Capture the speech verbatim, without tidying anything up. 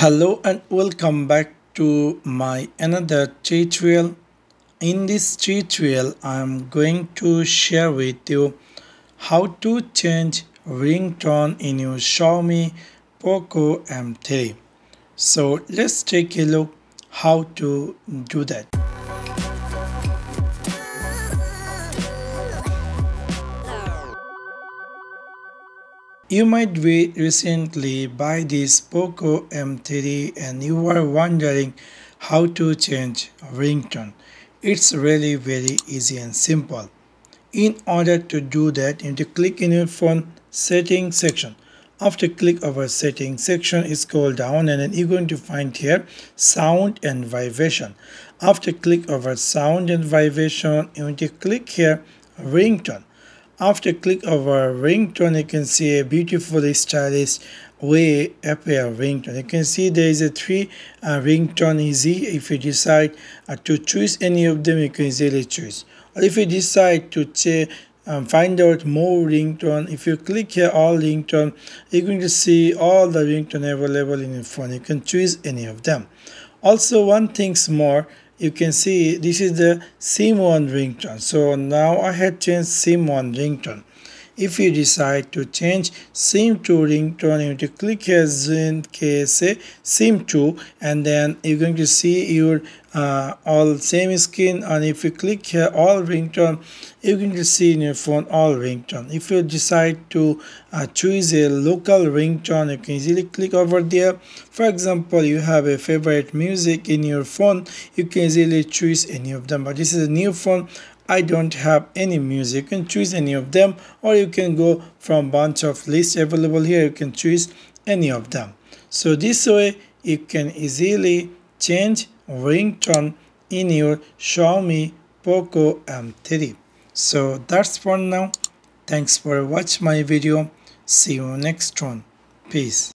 Hello and welcome back to my another tutorial. In this tutorial I am going to share with you how to change ringtone in your Xiaomi Poco M three. So let's take a look how to do that. You might be recently buy this Poco M three and you are wondering how to change ringtone. It's really very easy and simple. In order to do that, you need to click in your phone setting section. After click over setting section, you scroll down and then you're going to find here sound and vibration. After click over sound and vibration, you need to click here ringtone. After click over ringtone, you can see a beautifully stylish way appear ringtone. You can see there is a three uh, ringtone easy. If you decide uh, to choose any of them, you can easily choose. Or if you decide to ch um, find out more ringtone, if you click here all ringtone, you're going to see all the ringtone available in your phone. You can choose any of them. Also, one thing's more. You can see this is the SIM one ringtone. So now I had changed SIM one ringtone. If you decide to change SIM two ringtone, you need to click here SIM two and then you're going to see your uh, all same skin. And if you click here all ringtone, you're going to see in your phone all ringtone. If you decide to uh, choose a local ringtone, you can easily click over there. For example, you have a favorite music in your phone, you can easily choose any of them. But this is a new phone, I don't have any music. You can choose any of them, or you can go from bunch of lists available here. You can choose any of them. So this way you can easily change ringtone in your Xiaomi Poco M three. So that's for now. Thanks for watching my video. See you next one. Peace.